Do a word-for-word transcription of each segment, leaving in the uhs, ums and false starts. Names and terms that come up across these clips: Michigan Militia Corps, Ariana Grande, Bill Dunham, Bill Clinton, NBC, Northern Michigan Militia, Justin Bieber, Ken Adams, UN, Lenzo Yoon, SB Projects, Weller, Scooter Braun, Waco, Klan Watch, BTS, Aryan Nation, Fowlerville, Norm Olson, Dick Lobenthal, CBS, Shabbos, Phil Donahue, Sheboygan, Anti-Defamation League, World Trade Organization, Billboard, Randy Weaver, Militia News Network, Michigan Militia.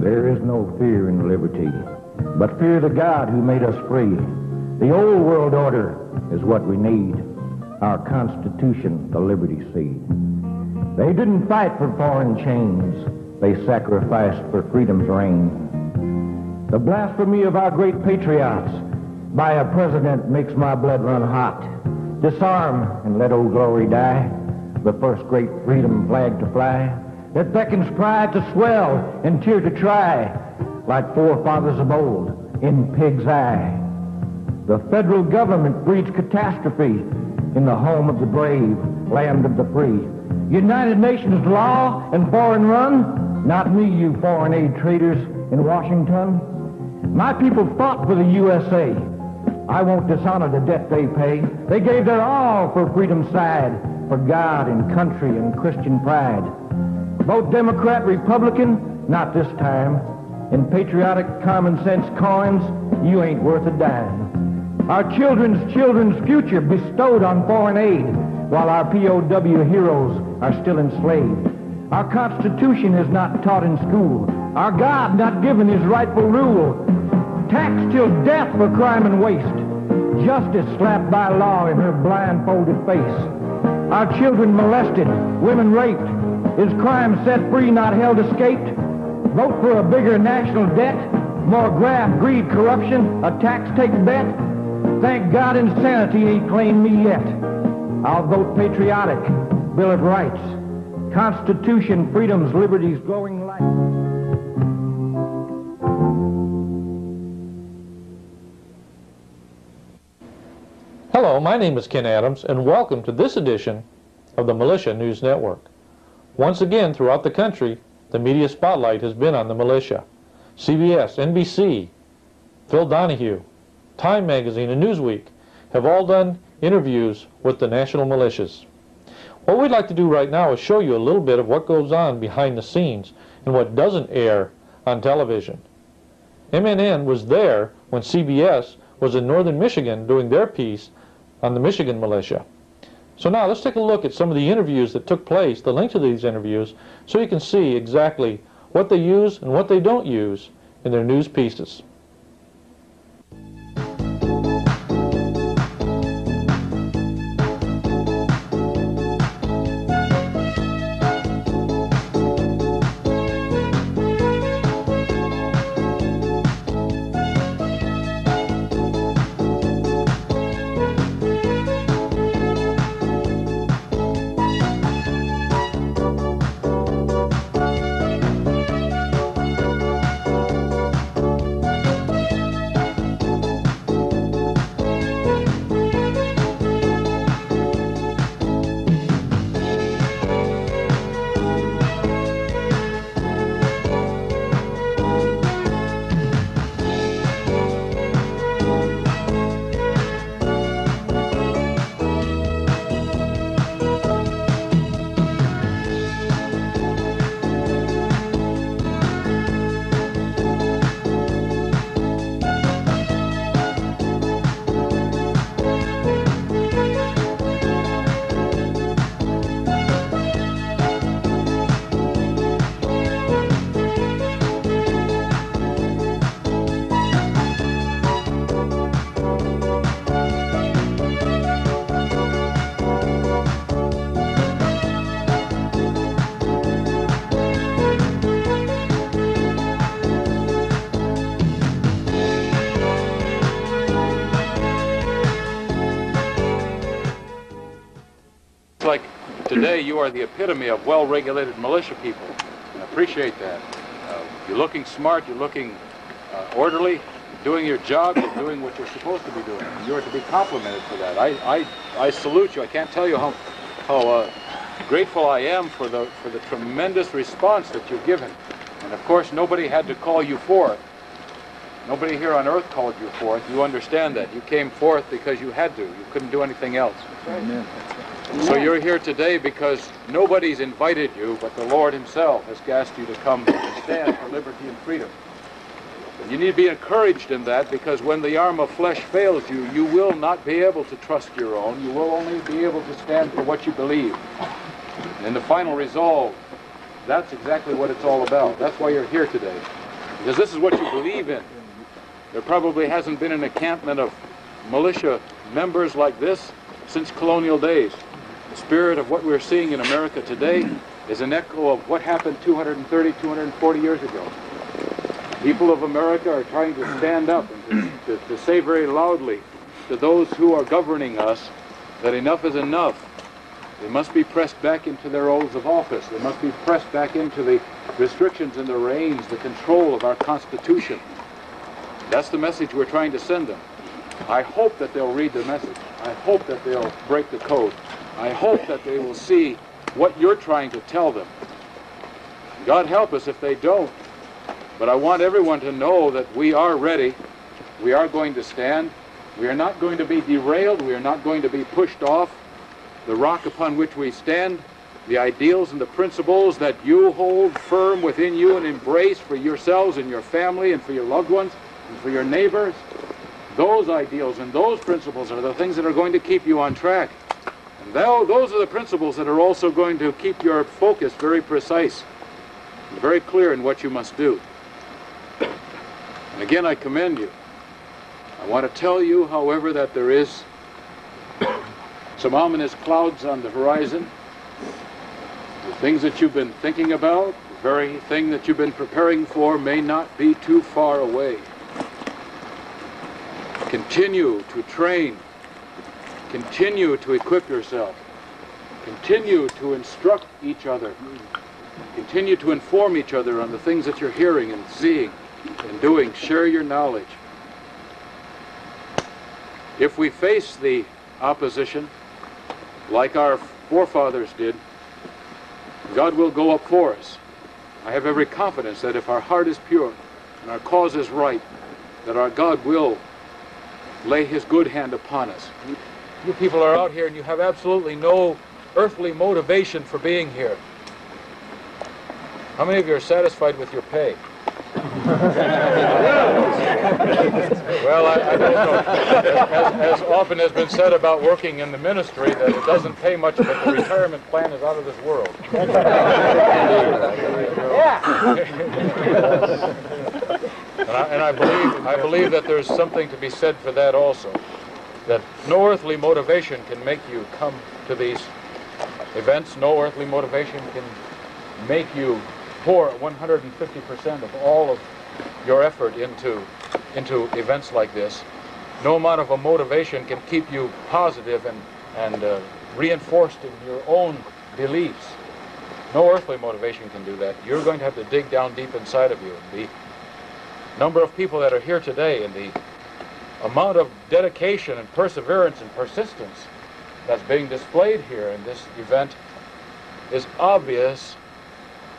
There is no fear in liberty, but fear the God who made us free. The old world order is what we need, our Constitution, the liberty seed. They didn't fight for foreign chains, they sacrificed for freedom's reign. The blasphemy of our great patriots by a president makes my blood run hot. Disarm and let old glory die, the first great freedom flag to fly, that beckons pride to swell and tear to try, like forefathers of old in pig's eye. The federal government breeds catastrophe in the home of the brave, land of the free. United Nations law and foreign run, not me, you foreign aid traders in Washington. My people fought for the U S A. I won't dishonor the debt they pay. They gave their all for freedom's side, for God and country and Christian pride. Vote Democrat, Republican, not this time. In patriotic common sense coins, you ain't worth a dime. Our children's children's future bestowed on foreign aid, while our P O W heroes are still enslaved. Our Constitution is not taught in school. Our God not given his rightful rule. Taxed till death for crime and waste. Justice slapped by law in her blindfolded face. Our children molested, women raped. Is crime set free, not held escaped? Vote for a bigger national debt, more graft, greed, corruption, a tax take bet. Thank God insanity ain't claimed me yet. I'll vote patriotic, Bill of Rights, Constitution, freedoms, liberties, glowing light. Hello, my name is Ken Adams, and welcome to this edition of the Militia News Network. Once again, throughout the country, the media spotlight has been on the militia. C B S, N B C, Phil Donahue, Time Magazine, and Newsweek have all done interviews with the national militias. What we'd like to do right now is show you a little bit of what goes on behind the scenes and what doesn't air on television. M N N was there when C B S was in northern Michigan doing their piece on the Michigan militia. So now let's take a look at some of the interviews that took place, the link to these interviews, so you can see exactly what they use and what they don't use in their news pieces. Today, you are the epitome of well-regulated militia people. I appreciate that. Uh, you're looking smart, you're looking uh, orderly, you're doing your job, you're doing what you're supposed to be doing. You're to be complimented for that. I, I, I salute you. I can't tell you how, how uh, grateful I am for the, for the tremendous response that you've given. And of course, nobody had to call you forth. Nobody here on earth called you forth. You understand that. You came forth because you had to. You couldn't do anything else. Amen. So you're here today because nobody's invited you, but the Lord himself has asked you to come and stand for liberty and freedom. And you need to be encouraged in that, because when the arm of flesh fails you, you will not be able to trust your own. You will only be able to stand for what you believe. And the final resolve, that's exactly what it's all about. That's why you're here today. because this is what you believe in. There probably hasn't been an encampment of militia members like this since colonial days. The spirit of what we're seeing in America today is an echo of what happened two hundred thirty, two hundred forty years ago. People of America are trying to stand up and to, to, to say very loudly to those who are governing us that enough is enough. They must be pressed back into their oaths of office. They must be pressed back into the restrictions and the reins, the control of our Constitution. That's the message we're trying to send them. I hope that they'll read the message. I hope that they'll break the code. I hope that they will see what you're trying to tell them. God help us if they don't. But I want everyone to know that we are ready. We are going to stand. We are not going to be derailed. We are not going to be pushed off. The rock upon which we stand, the ideals and the principles that you hold firm within you and embrace for yourselves and your family and for your loved ones and for your neighbors, those ideals and those principles are the things that are going to keep you on track. And those are the principles that are also going to keep your focus very precise and very clear in what you must do. And again, I commend you. I want to tell you, however, that there is some ominous clouds on the horizon. The things that you've been thinking about, the very thing that you've been preparing for, may not be too far away. Continue to train. Continue to equip yourself. Continue to instruct each other. Continue to inform each other on the things that you're hearing and seeing and doing. Share your knowledge. If we face the opposition like our forefathers did, God will go up for us. I have every confidence that if our heart is pure and our cause is right, that our God will lay his good hand upon us. You people are out here and you have absolutely no earthly motivation for being here. How many of you are satisfied with your pay? Well, I, I don't know. As, as, as often has been said about working in the ministry, that it doesn't pay much, but the retirement plan is out of this world. and I, and I, believe, I believe that there's something to be said for that also, that no earthly motivation can make you come to these events. No earthly motivation can make you pour one hundred fifty percent of all of your effort into, into events like this. No amount of a motivation can keep you positive and, and uh, reinforced in your own beliefs. No earthly motivation can do that. You're going to have to dig down deep inside of you. The number of people that are here today and the amount of dedication and perseverance and persistence that's being displayed here in this event is obvious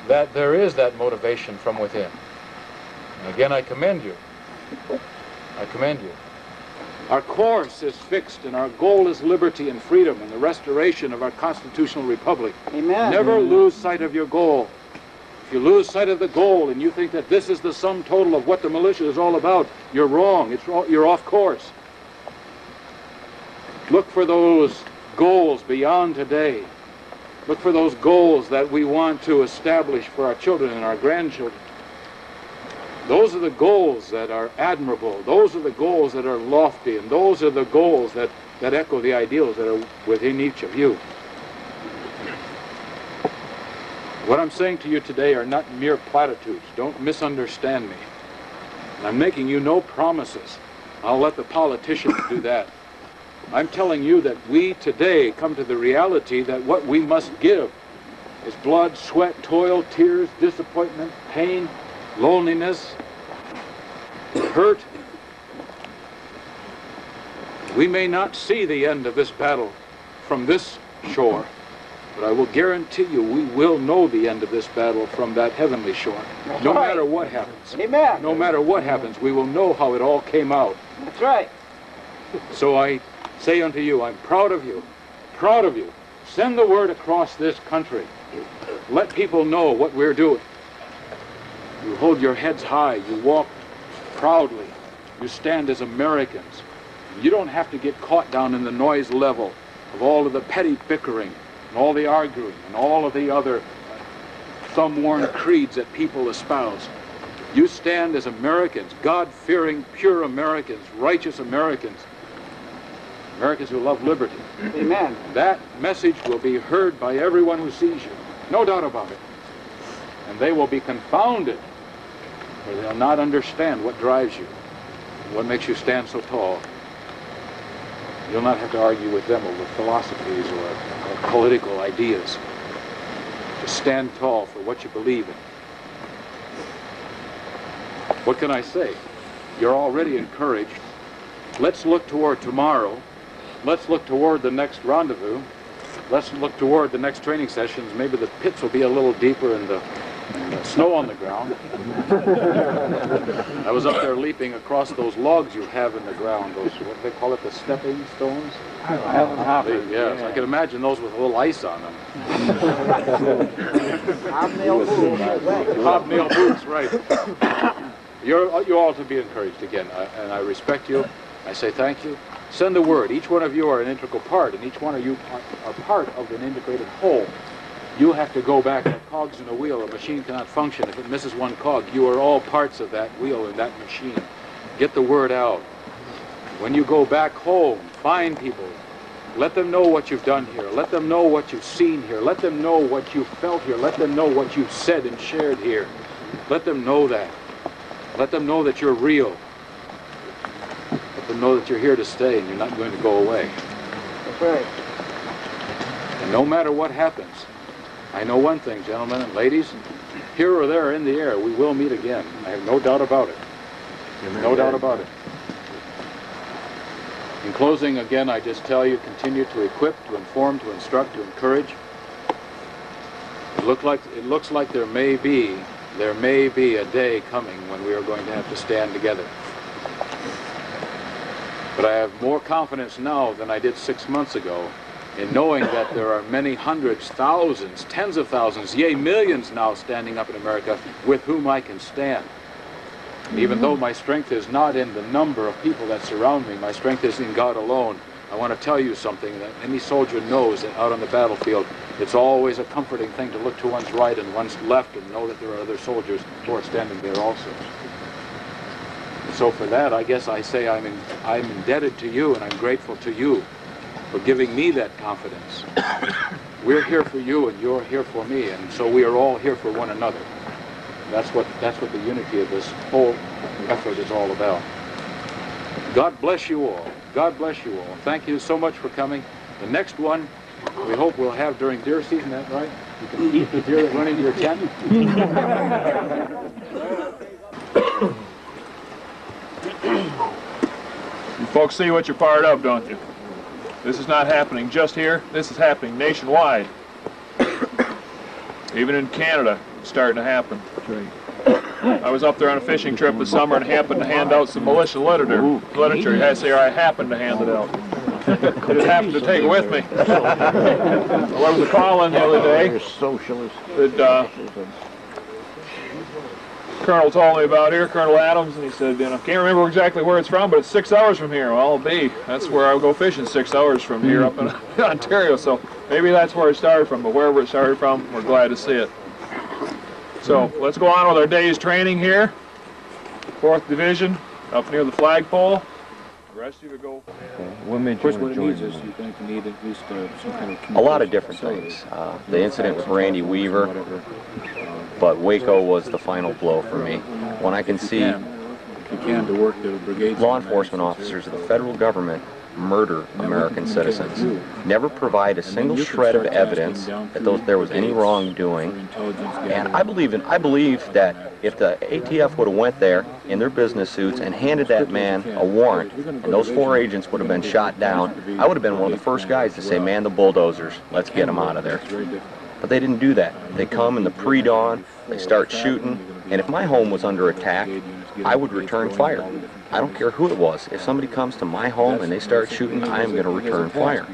that there is that motivation from within. And again, I commend you. I commend you. Our course is fixed and our goal is liberty and freedom and the restoration of our constitutional republic. Amen. Never lose sight of your goal. If you lose sight of the goal and you think that this is the sum total of what the militia is all about, you're wrong. It's, you're off course. Look for those goals beyond today. Look for those goals that we want to establish for our children and our grandchildren. Those are the goals that are admirable. Those are the goals that are lofty, and those are the goals that, that echo the ideals that are within each of you. What I'm saying to you today are not mere platitudes. Don't misunderstand me. I'm making you no promises. I'll let the politicians do that. I'm telling you that we today come to the reality that what we must give is blood, sweat, toil, tears, disappointment, pain, loneliness, hurt. We may not see the end of this battle from this shore, but I will guarantee you we will know the end of this battle from that heavenly shore. That's no right. matter what happens. Amen. No matter what happens, we will know how it all came out. That's right. So I say unto you, I'm proud of you, proud of you. Send the word across this country. Let people know what we're doing. You hold your heads high, you walk proudly, you stand as Americans. You don't have to get caught down in the noise level of all of the petty bickering and all the arguing and all of the other thumb-worn creeds that people espouse. You stand as Americans, God-fearing, pure Americans, righteous Americans, Americans who love liberty. Amen. That message will be heard by everyone who sees you, no doubt about it. And they will be confounded, or they'll not understand what drives you, what makes you stand so tall. You'll not have to argue with them over philosophies or, or political ideas. Just stand tall for what you believe in. What can I say? You're already encouraged. Let's look toward tomorrow. Let's look toward the next rendezvous. Let's look toward the next training sessions. Maybe the pits will be a little deeper and the, and the snow on the ground. I was up there leaping across those logs you have in the ground. Those, what do they call it, the stepping stones? Uh, they, yes, yeah. I can imagine those with a little ice on them. Hobnail boots. Hobnail boots, right. You're, you all to be encouraged again, I, and I respect you. I say thank you. Send the word. Each one of you are an integral part, and each one of you are, are part of an integrated whole. You have to go back like cogs in a wheel. A machine cannot function if it misses one cog. You are all parts of that wheel and that machine. Get the word out. When you go back home, find people. Let them know what you've done here. Let them know what you've seen here. Let them know what you've felt here. Let them know what you've said and shared here. Let them know that. Let them know that you're real. Let them know that you're here to stay and you're not going to go away. That's right. And no matter what happens, I know one thing, gentlemen and ladies, here or there in the air, we will meet again. I have no doubt about it. Amen. No doubt about it. In closing, again, I just tell you, continue to equip, to inform, to instruct, to encourage. It, look like, it looks like there may be There may be a day coming when we are going to have to stand together. But I have more confidence now than I did six months ago in knowing that there are many hundreds, thousands, tens of thousands, yea, millions now standing up in America with whom I can stand. Even though my strength is not in the number of people that surround me, my strength is in God alone. I want to tell you something that any soldier knows that out on the battlefield, it's always a comforting thing to look to one's right and one's left and know that there are other soldiers who are standing there also. So for that, I guess I say I'm, in, I'm indebted to you and I'm grateful to you for giving me that confidence. We're here for you and you're here for me, and so we are all here for one another. That's what, that's what the unity of this whole effort is all about. God bless you all. God bless you all. Thank you so much for coming. The next one, we hope we'll have during deer season, that right? You can eat the deer that run into your tent. You folks see what you're fired up, don't you? This is not happening just here. This is happening nationwide. Even in Canada, it's starting to happen. I was up there on a fishing trip this summer and happened to hand out some militia literature. Ooh, literature. I say I happened to hand it out. I just happened to take it with me. Well, I was calling the other day. Socialist. That uh, Colonel told me about here, Colonel Adams, and he said, you know, I can't remember exactly where it's from, but it's six hours from here. Well, I'll be. That's where I'll go fishing six hours from here up in Ontario. So maybe that's where it started from, but wherever it started from, we're glad to see it. So let's go on with our day's training here. Fourth Division, up near the flagpole. The rest of you would go. Okay. What made you want to join? Is you're going to need at least uh, some kind of. A lot of different things. Uh, the incident with Randy Weaver, but Waco was the final blow for me. When I can see law enforcement officers of the federal government murder American citizens, never provide a single shred of evidence that those, there was any wrongdoing. And I believe in I believe that if the A T F would have went there in their business suits and handed that man a warrant, and those four agents would have been shot down, I would have been one of the first guys to say, man, the bulldozers, let's get them out of there. But they didn't do that. They come in the pre-dawn, they start shooting, and if my home was under attack, I would return fire. I don't care who it was. If somebody comes to my home and they start shooting, I am going to return fire.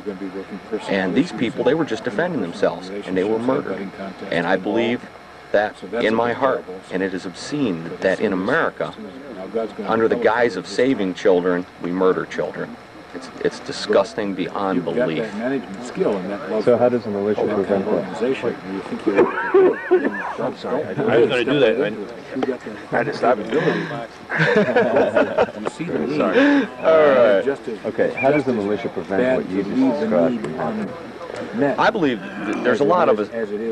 And these people, they were just defending themselves, and they were murdered. And I believe that in my heart, and it is obscene that in America, under the guise of saving children, we murder children. It's it's disgusting beyond belief. You've got that management skill in that. So how does a militia prevent that? I'm sorry. I was going to do that. I had to stop it. You see the need. All right. Okay. How does a militia prevent what you just described from happening? I believe that there's a lot of us,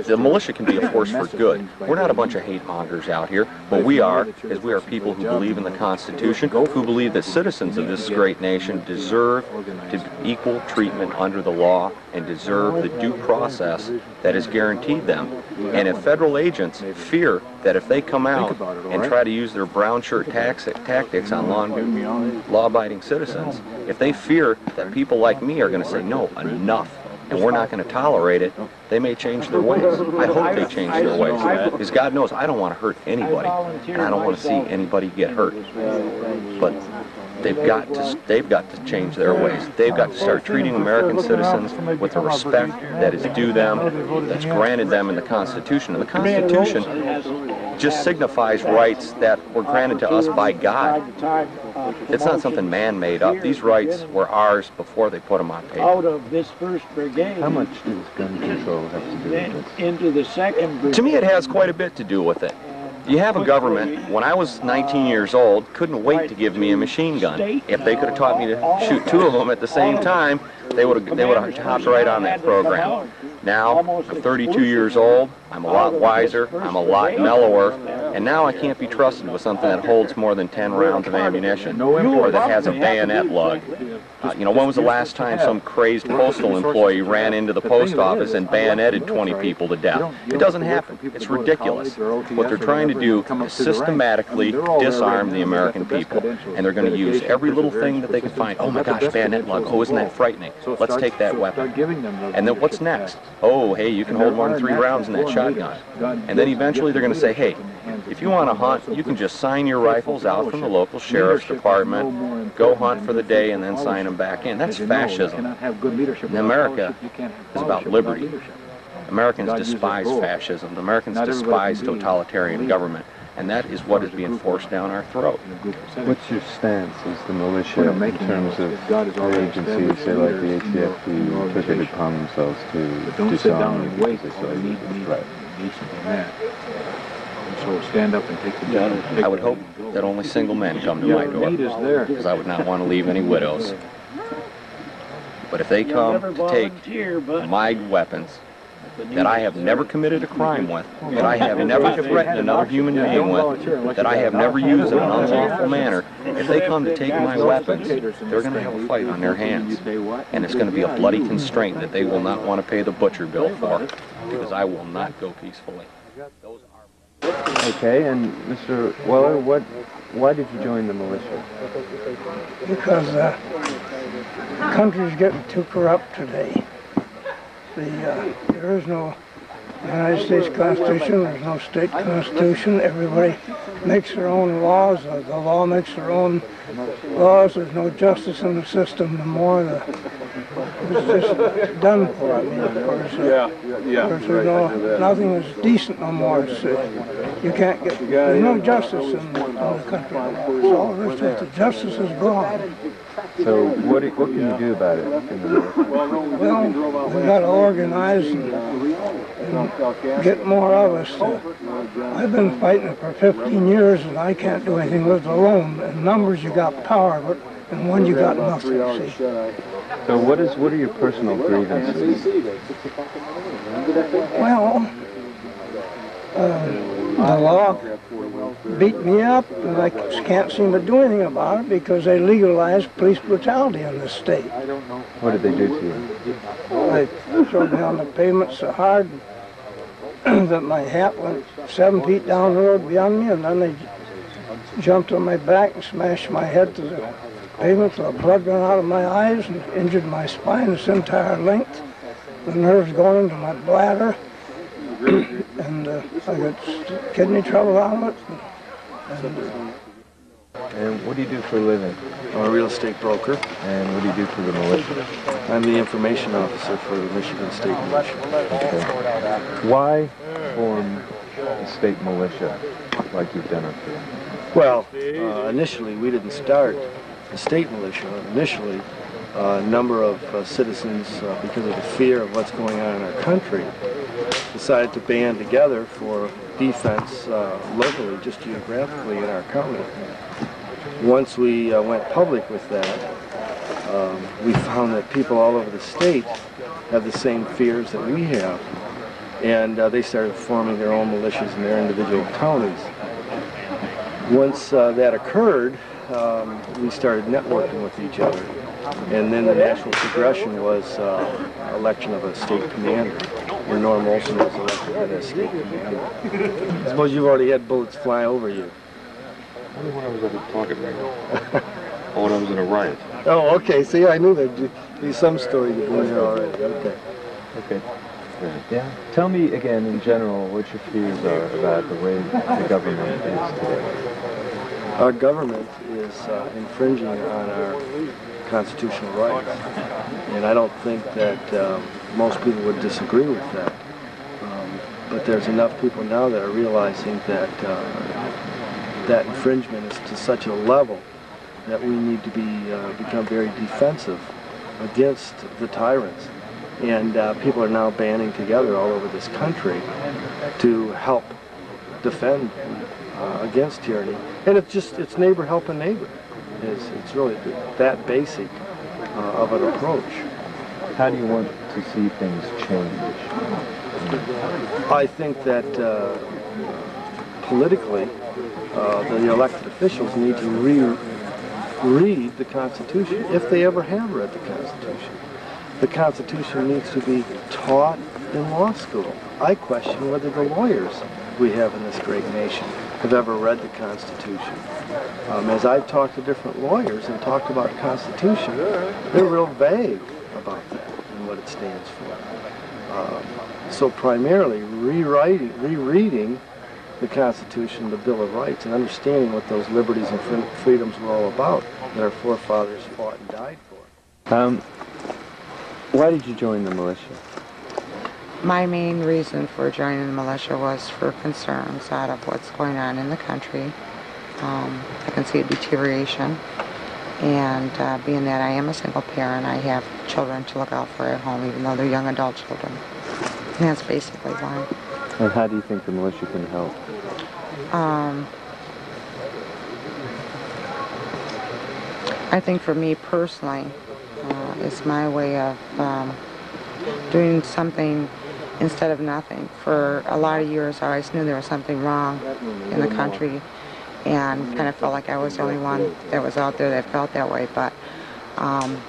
the militia can be a force for good. We're not a bunch of hate mongers out here. What we are is we are people who believe in the Constitution, who believe that citizens of this great nation deserve to equal treatment under the law and deserve the due process that is guaranteed them. And if federal agents fear that if they come out and try to use their brown shirt tax tactics on law-abiding citizens, if they fear that people like me are going to say, no, enough, and we're not going to tolerate it, they may change their ways. I hope they change their ways. Because God knows I don't want to hurt anybody, and I don't want to see anybody get hurt. But they've got to, they've got to change their ways. They've got to start treating American citizens with the respect that is due them, that's granted them in the Constitution. And the Constitution just signifies rights that were granted to us by God. It's not something man made up. These rights were ours before they put them on paper. Out of this first brigade. How much does gun control have to do with this? Into the second brigade. To me, it has quite a bit to do with it. You have a government, when I was nineteen years old, couldn't wait to give me a machine gun. If they could have taught me to shoot two of them at the same time, they would have, they would have hopped right on that program. Now, I'm thirty-two years old, I'm a lot wiser, I'm a lot mellower, and now I can't be trusted with something that holds more than ten rounds of ammunition or that has a bayonet lug. Uh, you know, when was the last time some crazed postal employee ran into the post office and bayoneted twenty people to death? It doesn't happen. It's ridiculous. What they're trying to do is systematically disarm the American people, and they're going to use every little thing that they can find. Oh my gosh, bayonet lug. Oh, isn't that frightening? Let's take that weapon. And then what's next? Oh, hey, you can hold more than three rounds in that shotgun. And then eventually they're going to say, hey, if you want to hunt, you can just sign your rifles out from the local sheriff's department, go hunt for the day, and then sign them back in. That's fascism. And America is about liberty. Americans despise fascism. Americans despise totalitarian government. And that is what is being forced down our throat. What's your stance as the militia in terms of our agencies, say like the A T F, who took it upon themselves to disarm and wait a threat? So stand up and take the gun. I would hope that only single men come to my door, because I would not want to leave any widows. But if they come to take my weapons, that I have never committed a crime with, that I have never threatened another human being with, that I have never used in an unlawful manner, if they come to take my weapons, they're going to have a fight on their hands. And it's going to be a bloody constraint that they will not want to pay the butcher bill for, because I will not go peacefully. Okay, and Mister Weller, what, why did you join the militia? Because uh, the country's getting too corrupt today. The, uh, there is no United States Constitution, there's no state constitution, everybody makes their own laws, the law makes their own laws, there's no justice in the system no more. The, it's just done for, I mean, of course. Uh, yeah, yeah. No, nothing is decent no more. It's, uh, you can't get, there's no justice in the, in the country no more. It's all there's just the justice is gone. So what, do, what can you do about it? Well, we've got to organize and, and get more of us. Uh, I've been fighting it for fifteen years and I can't do anything with it alone. In numbers you got power, but in one you got nothing, see. So what is what are your personal grievances? Well, uh, the law beat me up, and I can't seem to do anything about it because they legalized police brutality in this state. What did they do to you? Well, they threw me on the pavement so hard that my hat went seven feet down the road beyond me, and then they jumped on my back and smashed my head to the pavement so the blood ran out of my eyes and injured my spine its entire length. The nerves going into my bladder. And uh, I got kidney trouble out of it. And, and what do you do for a living? I'm a real estate broker. And what do you do for the militia? I'm the information officer for the Michigan State Militia. Okay. Why form a state militia like you've done up here? Well, uh, initially we didn't start the state militia. Initially uh, number of uh, citizens, uh, because of the fear of what's going on in our country, decided to band together for defense uh, locally, just geographically in our county. Once we uh, went public with that, um, we found that people all over the state have the same fears that we have, and uh, they started forming their own militias in their individual counties. Once uh, that occurred, um, we started networking with each other, and then the national progression was uh, election of a state commander, where Norm Olson was elected as state commander. I suppose you've already had bullets fly over you. I wonder when I was at a target right now. Oh, when I was in a riot. Oh, okay. See, I knew there'd be some story you'd been there already. Okay. Okay. Yeah. Tell me again, in general, what your fears are about the way the government is today. Our government is uh, infringing on our constitutional rights, and I don't think that um, most people would disagree with that. Um, but there's enough people now that are realizing that uh, that infringement is to such a level that we need to be uh, become very defensive against the tyrants. And uh, people are now banding together all over this country to help defend uh, against tyranny. And it's just, it's neighbor helping neighbor. It's, it's really that basic uh, of an approach. How do you want to see things change? I think that uh, politically, uh, the elected officials need to re-read the Constitution, if they ever have read the Constitution. The Constitution needs to be taught in law school. I question whether the lawyers we have in this great nation have ever read the Constitution. Um, as I've talked to different lawyers and talked about the Constitution, they're real vague about that and what it stands for. Um, so primarily rewriting, rereading the Constitution, the Bill of Rights, and understanding what those liberties and freedoms were all about that our forefathers fought and died for. Um, Why did you join the militia? My main reason for joining the militia was for concerns out of what's going on in the country. Um, I can see a deterioration, and uh, being that I am a single parent, I have children to look out for at home, even though they're young adult children. And that's basically why. And how do you think the militia can help? Um, I think for me personally, Uh, it's my way of um, doing something instead of nothing. For a lot of years, I always knew there was something wrong in the country, and kind of felt like I was the only one that was out there that felt that way. But um,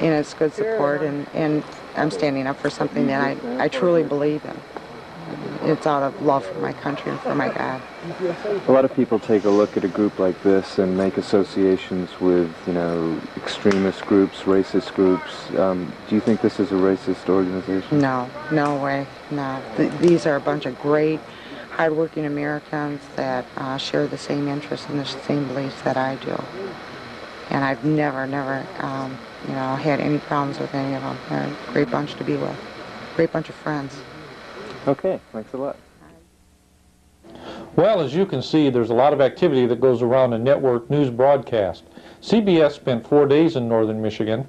and it's good support, and, and I'm standing up for something that I, I truly believe in. It's out of love for my country and for my God. A lot of people take a look at a group like this and make associations with, you know, extremist groups, racist groups. Um, do you think this is a racist organization? No, no way, no. Th these are a bunch of great, hardworking Americans that uh, share the same interests and the same beliefs that I do. And I've never, never, um, you know, had any problems with any of them. They're a great bunch to be with, great bunch of friends. Okay, thanks a lot. Well, as you can see, there's a lot of activity that goes around a network news broadcast. C B S spent four days in northern Michigan,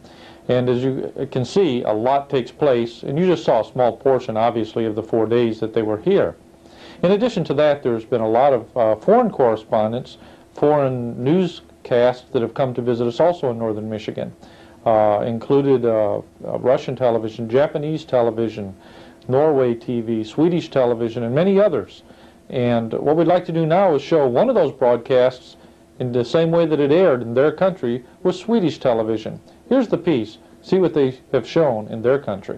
and as you can see, a lot takes place, and you just saw a small portion, obviously, of the four days that they were here. In addition to that, there's been a lot of uh, foreign correspondents, foreign newscasts that have come to visit us also in northern Michigan, uh, included uh, Russian television, Japanese television, Norway T V, Swedish television, and many others. And what we'd like to do now is show one of those broadcasts in the same way that it aired in their country with Swedish television. Here's the piece. See what they have shown in their country.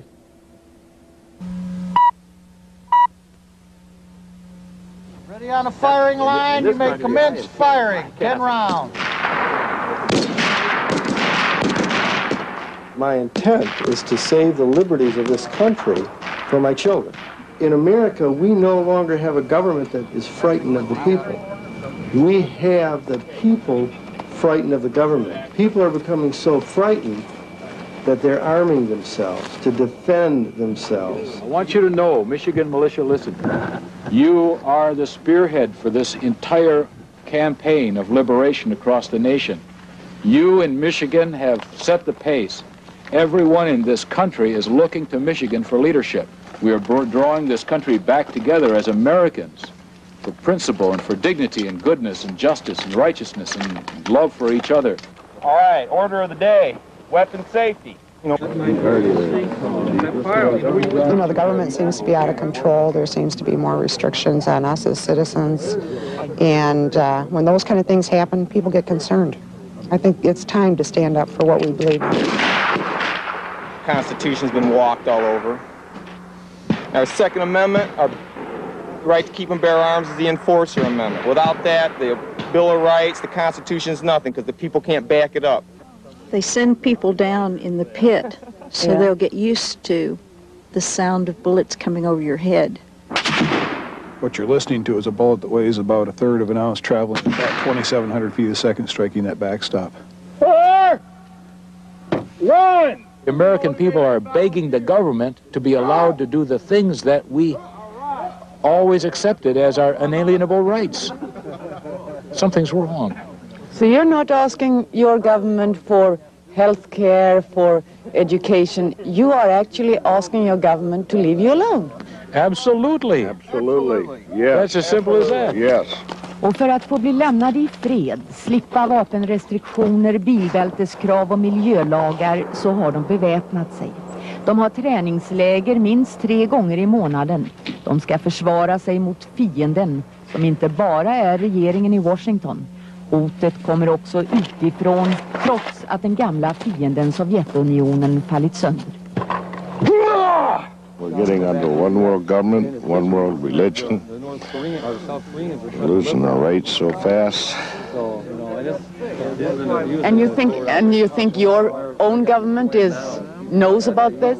Ready on a firing line, you may commence firing. Ten rounds. My intent is to save the liberties of this country for my children. In America, we no longer have a government that is frightened of the people. We have the people frightened of the government. People are becoming so frightened that they're arming themselves to defend themselves. I want you to know, Michigan Militia, listen, you are the spearhead for this entire campaign of liberation across the nation. You in Michigan have set the pace. Everyone in this country is looking to Michigan for leadership. We are drawing this country back together as Americans for principle and for dignity and goodness and justice and righteousness and love for each other. All right, order of the day, weapon safety. You know, the government seems to be out of control. There seems to be more restrictions on us as citizens. And uh, when those kind of things happen, people get concerned. I think it's time to stand up for what we believe in. The Constitution's been walked all over. Our Second Amendment, our right to keep and bear arms, is the Enforcer Amendment. Without that, the Bill of Rights, the Constitution's nothing, because the people can't back it up. They send people down in the pit, so yeah. They'll get used to the sound of bullets coming over your head. What you're listening to is a bullet that weighs about a third of an ounce, traveling about twenty-seven hundred feet a second, striking that backstop. Four! One! The American people are begging the government to be allowed to do the things that we always accepted as our inalienable rights. Something's wrong. So you're not asking your government for health care, for education. You are actually asking your government to leave you alone. Absolutely. Absolutely. Yes. That's as simple as that. Yes. Och för att få bli lämnade i fred, slippa vapenrestriktioner, bilbälteskrav och miljölagar, så har de beväpnat sig. De har träningsläger minst tre gånger i månaden. De ska försvara sig mot fienden, som inte bara är regeringen i Washington. Hotet kommer också utifrån, trots att den gamla fienden Sovjetunionen fallit sönder. We're getting under one world government, one world religion. We're losing our rights so fast. And you think, and you think your own government is knows about this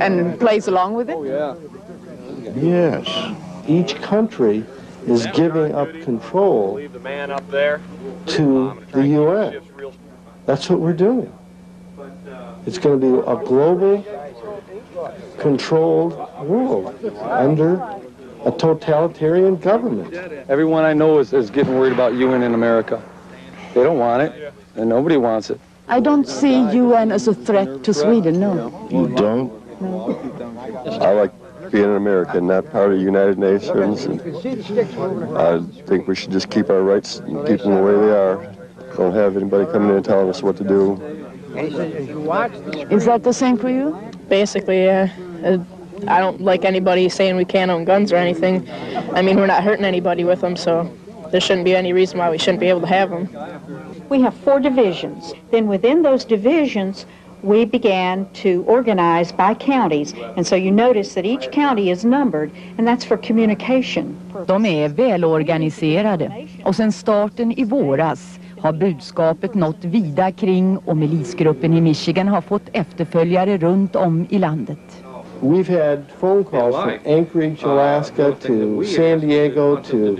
and plays along with it? Yes. Each country is giving up control to the U N. That's what we're doing. It's going to be a global, controlled world under a totalitarian government. Everyone I know is, is getting worried about U N in America. They don't want it, and nobody wants it. I don't see U N as a threat to Sweden, no. You don't? No. I like being an American, not part of the United Nations. And I think we should just keep our rights and keep them the way they are. Don't have anybody coming in and telling us what to do. Is that the same for you? Basically, yeah. Uh, I don't like anybody saying we can't own guns or anything. I mean, we're not hurting anybody with them, so there shouldn't be any reason why we shouldn't be able to have them. We have four divisions. Then within those divisions, we began to organize by counties, and so you notice that each county is numbered, and that's for communication. De är välorganiserade, och sen starten i våras har budskapet nått vida kring, och milisgruppen i Michigan har fått efterföljare runt om I landet. We've had phone calls from Anchorage, Alaska, to San Diego, to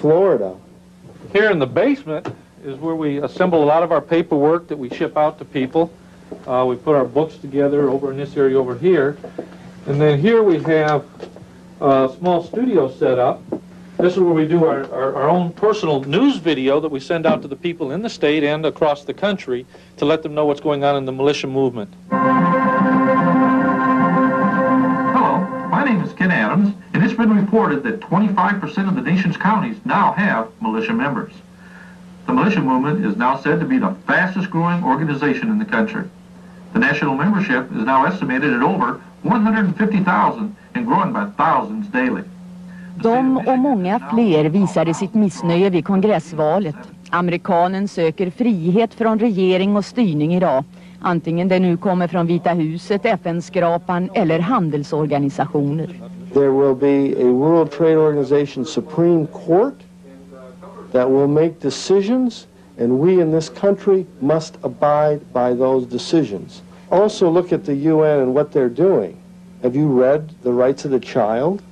Florida. Here in the basement is where we assemble a lot of our paperwork that we ship out to people. Uh, we put our books together over in this area over here, and then here we have a small studio set up. This is where we do our, our, our own personal news video that we send out to the people in the state and across the country to let them know what's going on in the militia movement. Hello, my name is Ken Adams, and it's been reported that twenty-five percent of the nation's counties now have militia members. The militia movement is now said to be the fastest growing organization in the country. The national membership is now estimated at over one hundred fifty thousand and growing by thousands daily. De och många fler visade sitt missnöje vid kongressvalet. Amerikanen söker frihet från regering och styrning idag. Antingen det nu kommer från Vita huset, F N-skrapan eller handelsorganisationer. There will be a World Trade Organization Supreme Court that will make decisions, and we in this country must abide by those decisions. Also look at the U N and what they're doing. Have you read the rights of the child?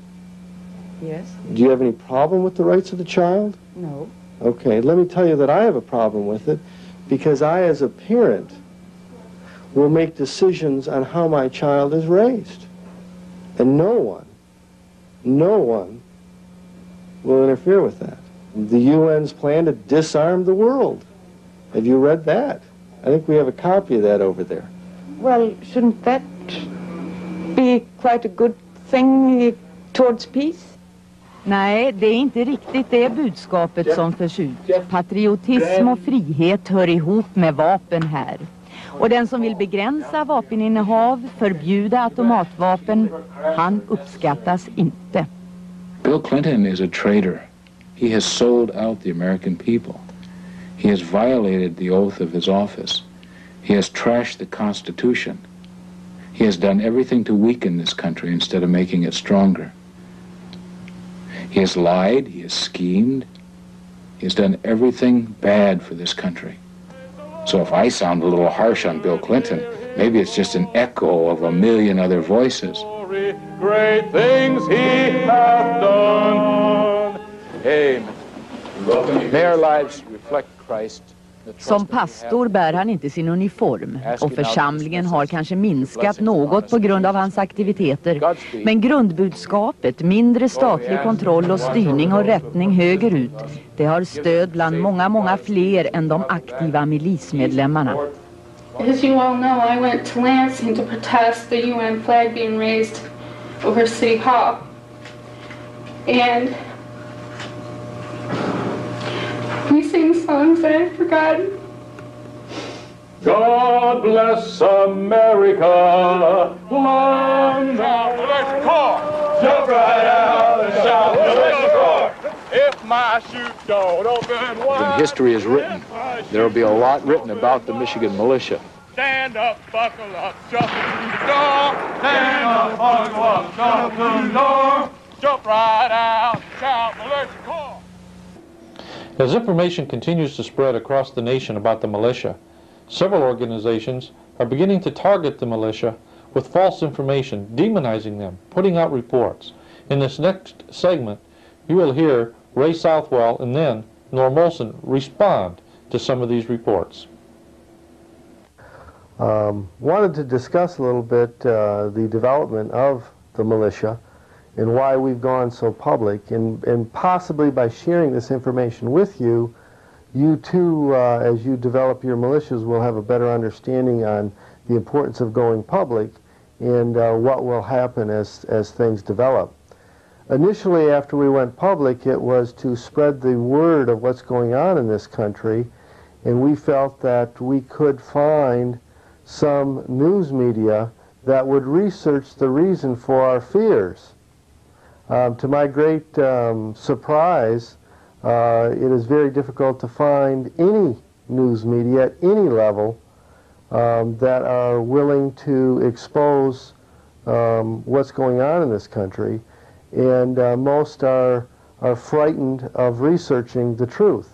Yes. Do you have any problem with the rights of the child? No. Okay, let me tell you that I have a problem with it, because I as a parent will make decisions on how my child is raised. And no one, no one will interfere with that. The U N's plan to disarm the world Have you read that? I think we have a copy of that over there. Well, shouldn't that be quite a good thing towards peace? Nej, det är inte riktigt det budskapet som förs ut. Patriotism och frihet hör ihop med vapen här. Och den som vill begränsa vapeninnehav, förbjuda automatvapen, han uppskattas inte. Bill Clinton is a traitor. He has sold out the American people. He has violated the oath of his office. He has trashed the Constitution. He has done everything to weaken this country instead of making it stronger. He has lied, he has schemed, he has done everything bad for this country. So if I sound a little harsh on Bill Clinton, maybe it's just an echo of a million other voices. Great things he hath done. Amen. May our lives reflect Christ. Som pastor bär han inte sin uniform och församlingen har kanske minskat något på grund av hans aktiviteter. Men grundbudskapet, mindre statlig kontroll och styrning och rättning högerut, det har stöd bland många, många fler än de aktiva milismedlemmarna. As you all know, I went to Lansing to protest the U N flag being raised over City Hall. And we sing songs that I've forgotten. God bless America. Long Militia Corps. Jump right out and shout Militia Corps. If my chute don't open wide. When history is written, there will be a lot written about the Michigan Militia. Stand up, buckle up, jump through the door. Stand up, buckle up, jump through the door. Jump right out and shout Militia Corps. As information continues to spread across the nation about the militia, several organizations are beginning to target the militia with false information, demonizing them, putting out reports. In this next segment, you will hear Ray Southwell and then Norm Olson respond to some of these reports. Um, wanted to discuss a little bit uh, the development of the militia and why we've gone so public, and, and possibly by sharing this information with you, you too, uh, as you develop your militias, will have a better understanding on the importance of going public and uh, what will happen as, as things develop. Initially, after we went public, it was to spread the word of what's going on in this country, and we felt that we could find some news media that would research the reason for our fears. Um, to my great um, surprise, uh, it is very difficult to find any news media at any level um, that are willing to expose um, what's going on in this country, and uh, most are, are frightened of researching the truth.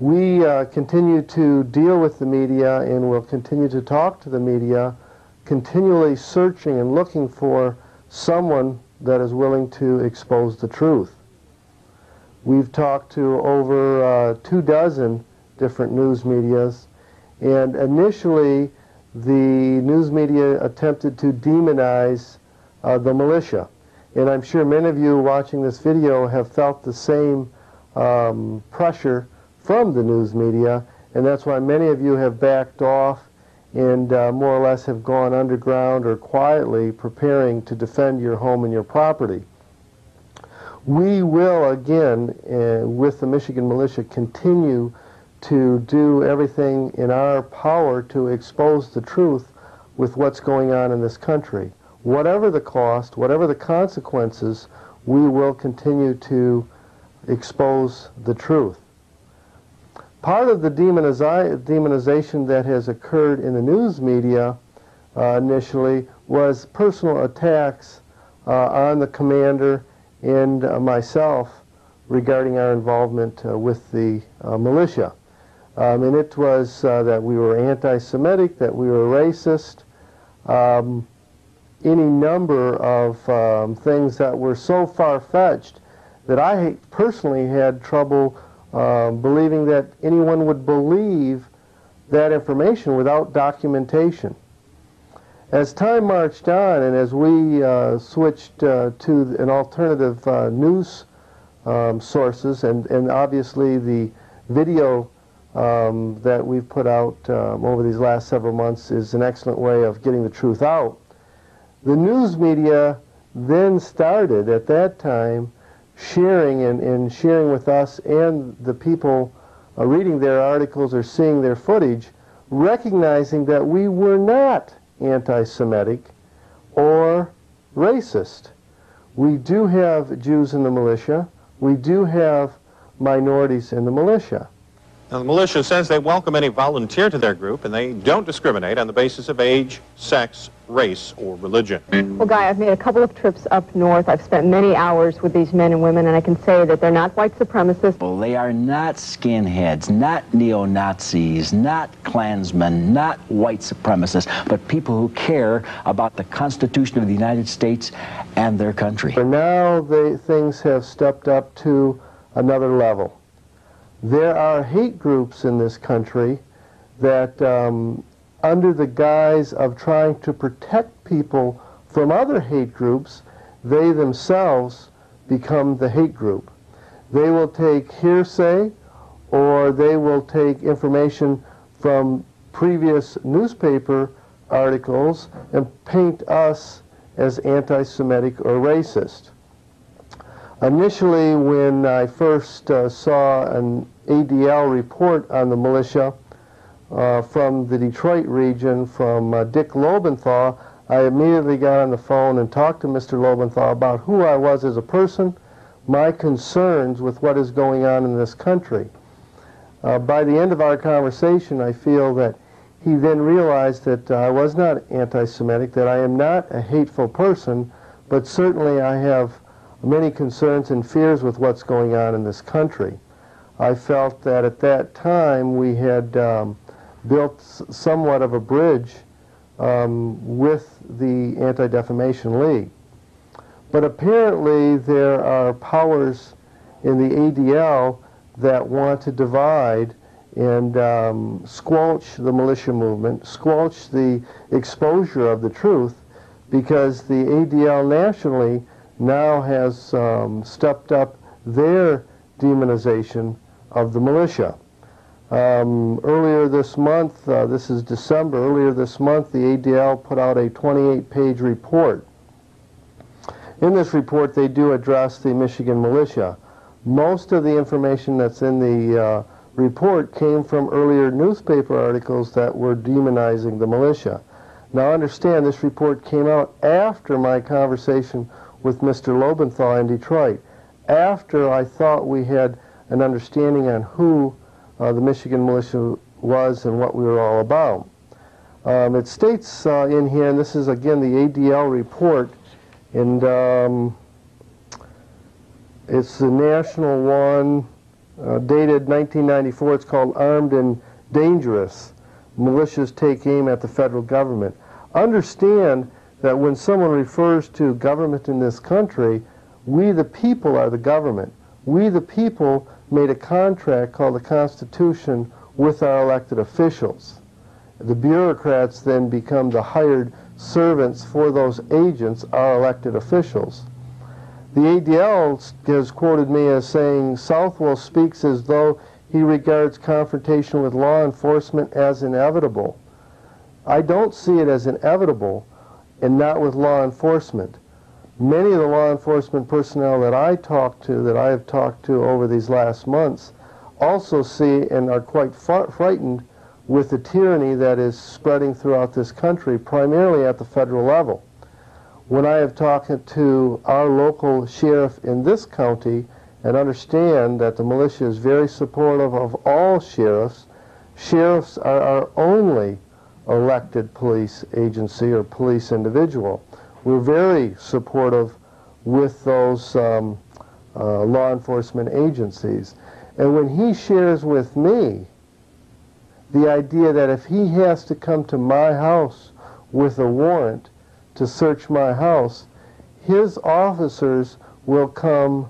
We uh, continue to deal with the media and will continue to talk to the media, continually searching and looking for someone that is willing to expose the truth. We've talked to over uh, two dozen different news medias, and initially the news media attempted to demonize uh, the militia. And I'm sure many of you watching this video have felt the same um, pressure from the news media, and that's why many of you have backed off and uh, more or less have gone underground or quietly preparing to defend your home and your property. We will again, uh, with the Michigan Militia, continue to do everything in our power to expose the truth with what's going on in this country. Whatever the cost, whatever the consequences, we will continue to expose the truth. Part of the demonization that has occurred in the news media uh, initially was personal attacks uh, on the commander and uh, myself regarding our involvement uh, with the uh, militia. Um, and it was uh, that we were anti-Semitic, that we were racist, um, any number of um, things that were so far-fetched that I personally had trouble Uh, believing that anyone would believe that information without documentation. As time marched on and as we uh, switched uh, to an alternative uh, news um, sources and, and obviously the video um, that we've put out um, over these last several months is an excellent way of getting the truth out. The news media then started at that time sharing and, and sharing with us and the people uh, reading their articles or seeing their footage, recognizing that we were not anti-Semitic or racist. We do have Jews in the militia. We do have minorities in the militia. Now, the militia says they welcome any volunteer to their group, and they don't discriminate on the basis of age, sex, race, or religion. Well, Guy, I've made a couple of trips up north. I've spent many hours with these men and women, and I can say that they're not white supremacists. Well, they are not skinheads, not neo-Nazis, not Klansmen, not white supremacists, but people who care about the Constitution of the United States and their country. But now they, things have stepped up to another level. There are hate groups in this country that, um, under the guise of trying to protect people from other hate groups, they themselves become the hate group. They will take hearsay, or they will take information from previous newspaper articles and paint us as anti-Semitic or racist. Initially, when I first uh, saw an A D L report on the militia uh, from the Detroit region from uh, Dick Lobenthal, I immediately got on the phone and talked to Mister Lobenthal about who I was as a person, my concerns with what is going on in this country. Uh, by the end of our conversation, I feel that he then realized that uh, I was not anti-Semitic, that I am not a hateful person, but certainly I have many concerns and fears with what's going on in this country. I felt that at that time we had um, built somewhat of a bridge um, with the Anti-Defamation League. But apparently there are powers in the A D L that want to divide and um, squelch the militia movement, squelch the exposure of the truth, because the A D L nationally now has um, stepped up their demonization of the militia. Um, earlier this month, uh, this is December, earlier this month the A D L put out a twenty-eight page report. In this report they do address the Michigan militia. Most of the information that's in the uh, report came from earlier newspaper articles that were demonizing the militia. Now understand, this report came out after my conversation with Mister Lobenthal in Detroit, after I thought we had an understanding on who uh, the Michigan militia was and what we were all about. Um, it states uh, in here, and this is again the A D L report, and um, it's the national one, uh, dated nineteen ninety-four, it's called Armed and Dangerous, Militias Take Aim at the Federal Government. Understand that when someone refers to government in this country, we the people are the government. We the people made a contract called the Constitution with our elected officials. The bureaucrats then become the hired servants for those agents, our elected officials. The A D L has quoted me as saying, Southwell speaks as though he regards confrontation with law enforcement as inevitable. I don't see it as inevitable, and not with law enforcement. Many of the law enforcement personnel that I talk to, that I have talked to over these last months, also see and are quite frightened with the tyranny that is spreading throughout this country, primarily at the federal level. When I have talked to our local sheriff in this county, and understand that the militia is very supportive of all sheriffs, sheriffs are our only elected police agency or police individual. We're very supportive with those um, uh, law enforcement agencies. And when he shares with me the idea that if he has to come to my house with a warrant to search my house, his officers will come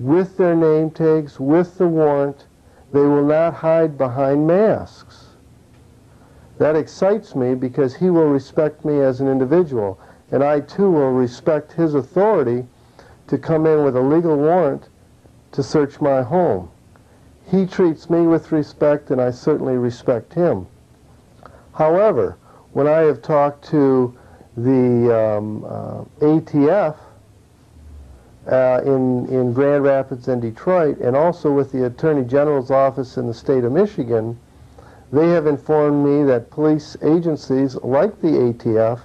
with their name tags, with the warrant. They will not hide behind masks. That excites me, because he will respect me as an individual, and I too will respect his authority to come in with a legal warrant to search my home. He treats me with respect, and I certainly respect him. However, when I have talked to the um, uh, A T F uh, in, in Grand Rapids and Detroit, and also with the Attorney General's office in the state of Michigan, they have informed me that police agencies like the A T F,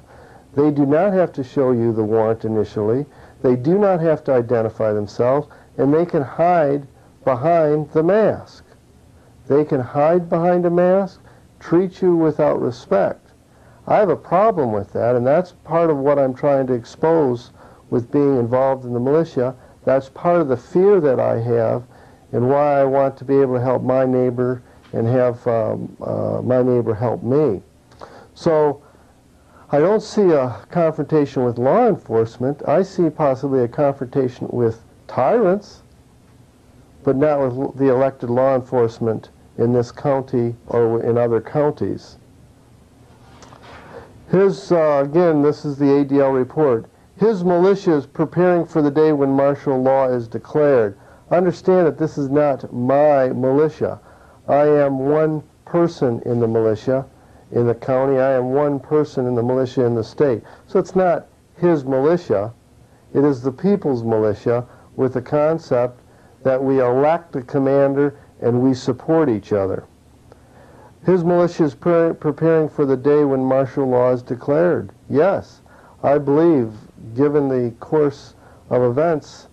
they do not have to show you the warrant initially, they do not have to identify themselves, and they can hide behind the mask. They can hide behind a mask, treat you without respect. I have a problem with that, and that's part of what I'm trying to expose with being involved in the militia. That's part of the fear that I have and why I want to be able to help my neighbor and have um, uh, my neighbor help me. So I don't see a confrontation with law enforcement. I see possibly a confrontation with tyrants, but not with the elected law enforcement in this county or in other counties. His, uh, again, this is the A D L report. His militia is preparing for the day when martial law is declared. Understand that this is not my militia. I am one person in the militia in the county. I am one person in the militia in the state. So it's not his militia. It is the people's militia with the concept that we elect a commander and we support each other. His militia is pre preparing for the day when martial law is declared. Yes, I believe, given the course of events,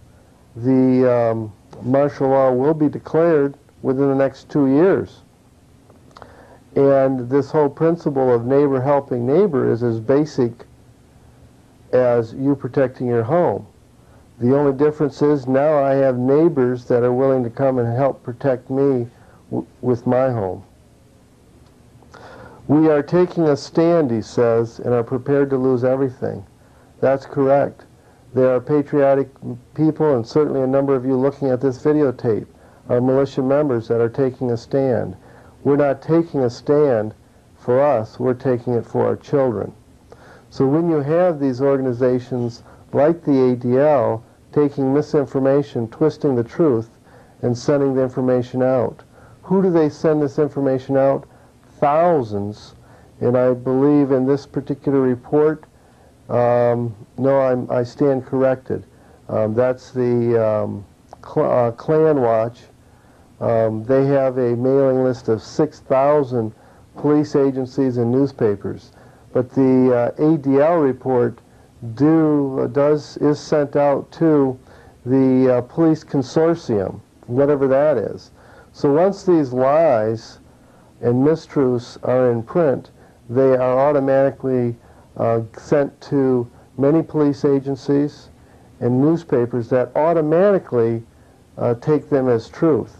the um, martial law will be declared within the next two years. And this whole principle of neighbor helping neighbor is as basic as you protecting your home. The only difference is now I have neighbors that are willing to come and help protect me w with my home. We are taking a stand, he says, and are prepared to lose everything. That's correct. There are patriotic people, and certainly a number of you looking at this videotape are militia members that are taking a stand. We're not taking a stand for us, we're taking it for our children. So when you have these organizations like the A D L, taking misinformation, twisting the truth, and sending the information out. Who do they send this information out? Thousands. And I believe in this particular report, um, no, I'm, I stand corrected. Um, that's the um, Cl uh, Klan Watch. Um, they have a mailing list of six thousand police agencies and newspapers. But the uh, A D L report Do, does, is sent out to the uh, police consortium, whatever that is. So once these lies and mistruths are in print, they are automatically uh, sent to many police agencies and newspapers that automatically uh, take them as truth.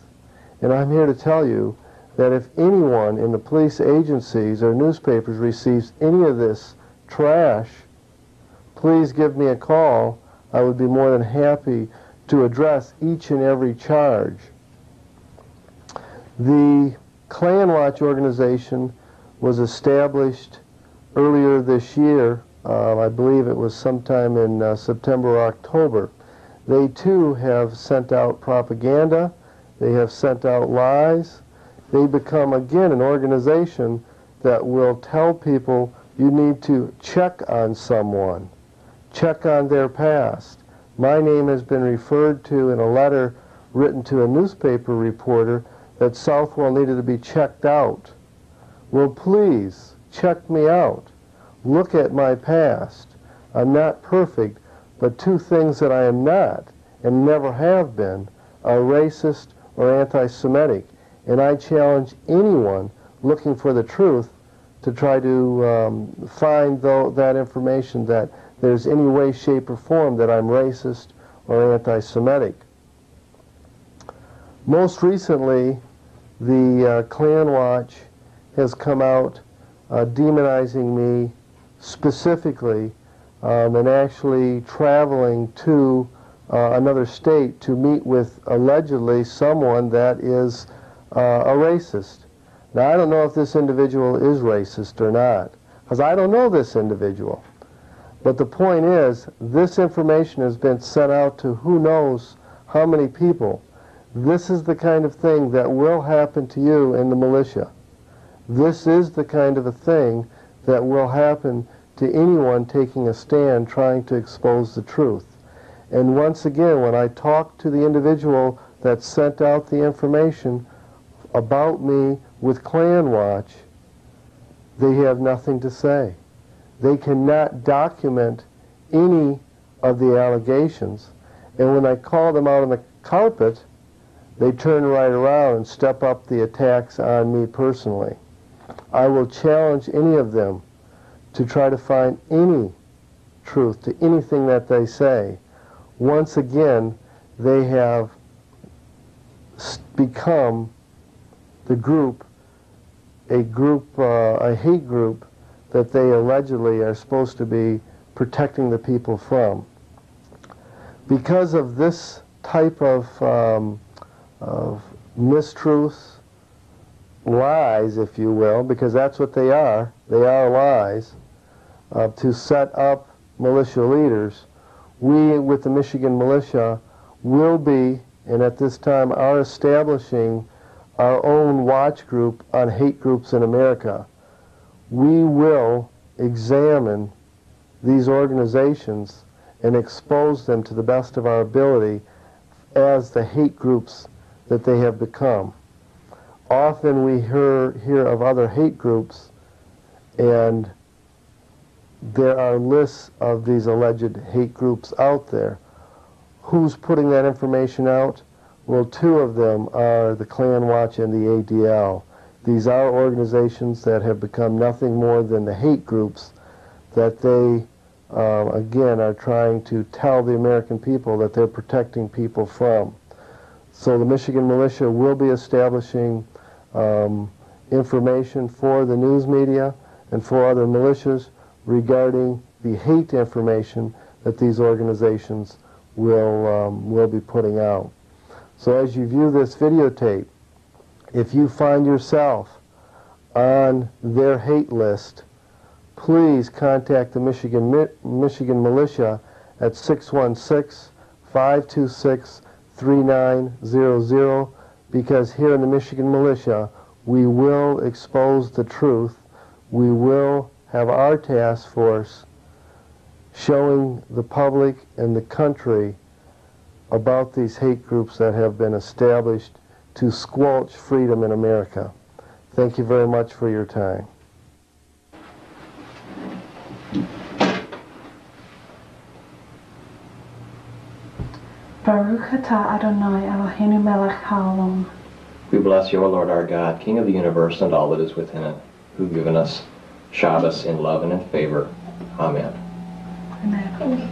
And I'm here to tell you that if anyone in the police agencies or newspapers receives any of this trash, please give me a call. I would be more than happy to address each and every charge. The Klan Watch organization was established earlier this year. Uh, I believe it was sometime in uh, September or October. They too have sent out propaganda. They have sent out lies. They become again an organization that will tell people you need to check on someone. Check on their past. My name has been referred to in a letter written to a newspaper reporter that Southwell needed to be checked out. Well, please check me out. Look at my past. I'm not perfect, but two things that I am not and never have been are racist or anti-Semitic. And I challenge anyone looking for the truth to try to um, find though, that information that there's any way, shape, or form that I'm racist or anti-Semitic. Most recently, the uh, Klan Watch has come out uh, demonizing me specifically um, and actually traveling to uh, another state to meet with allegedly someone that is uh, a racist. Now, I don't know if this individual is racist or not, because I don't know this individual. But the point is, this information has been sent out to who knows how many people. This is the kind of thing that will happen to you in the militia. This is the kind of a thing that will happen to anyone taking a stand trying to expose the truth. And once again, when I talked to the individual that sent out the information about me with Klan Watch, they have nothing to say. They cannot document any of the allegations. And when I call them out on the carpet, they turn right around and step up the attacks on me personally. I will challenge any of them to try to find any truth to anything that they say. Once again, they have become the group, a group, uh, a hate group that they allegedly are supposed to be protecting the people from. Because of this type of um, of mistruths, lies, if you will, because that's what they are. They are lies uh, to set up militia leaders. We, with the Michigan Militia, will be, and at this time are establishing our own watch group on hate groups in America. We will examine these organizations and expose them to the best of our ability as the hate groups that they have become. Often we hear, hear of other hate groups, and there are lists of these alleged hate groups out there. Who's putting that information out? Well, two of them are the Klan Watch and the A D L. These are organizations that have become nothing more than the hate groups that they, uh, again, are trying to tell the American people that they're protecting people from. So the Michigan Militia will be establishing um, information for the news media and for other militias regarding the hate information that these organizations will, um, will be putting out. So as you view this videotape, if you find yourself on their hate list, please contact the Michigan, Mi- Michigan Militia at six one six, five two six, three nine zero zero, because here in the Michigan Militia we will expose the truth. We will have our task force showing the public and the country about these hate groups that have been established to squelch freedom in America. Thank you very much for your time. Baruch atah Adonai Eloheinu melech ha'olam. We bless you, O Lord our God, King of the universe and all that is within it, who have given us Shabbos in love and in favor. Amen. Amen. Amen.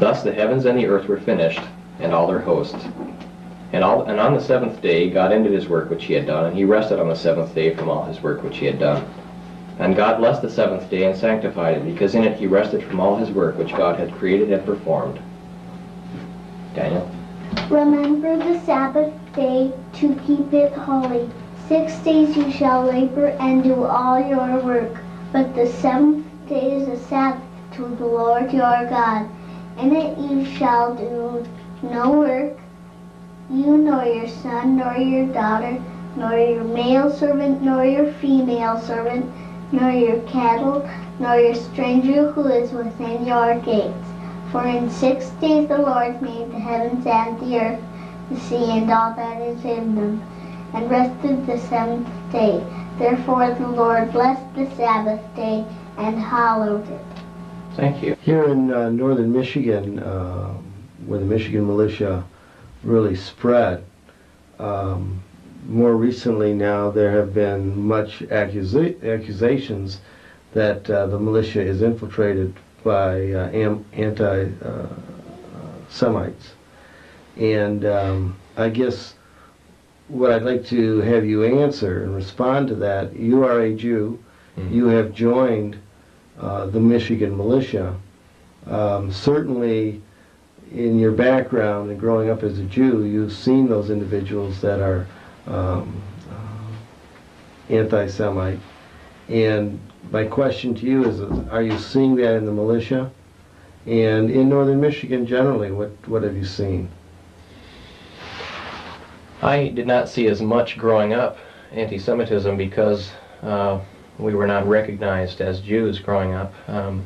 Thus the heavens and the earth were finished, and all their hosts. And, all, and on the seventh day God ended his work which he had done, and he rested on the seventh day from all his work which he had done. And God blessed the seventh day and sanctified it, because in it he rested from all his work which God had created and performed. Daniel? Remember the Sabbath day to keep it holy. Six days you shall labor and do all your work, but the seventh day is a Sabbath to the Lord your God. In it you shall do no work, you nor your son, nor your daughter, nor your male servant, nor your female servant, nor your cattle, nor your stranger who is within your gates. For in six days the Lord made the heavens and the earth, the sea, and all that is in them, and rested the seventh day. Therefore the Lord blessed the Sabbath day and hallowed it. Thank you. Here in uh, northern Michigan, uh, where the Michigan Militia really spread. Um, more recently now there have been much accusa accusations that uh, the militia is infiltrated by uh, anti-Semites. Uh, and um, I guess what I'd like to have you answer and respond to that, you are a Jew, mm-hmm. you have joined uh, the Michigan Militia. Um, certainly in your background and growing up as a Jew, you've seen those individuals that are um, uh, anti-Semite, and my question to you is, are you seeing that in the militia? And in northern Michigan generally, what, what have you seen? I did not see as much growing up anti-Semitism because uh, we were not recognized as Jews growing up. Um,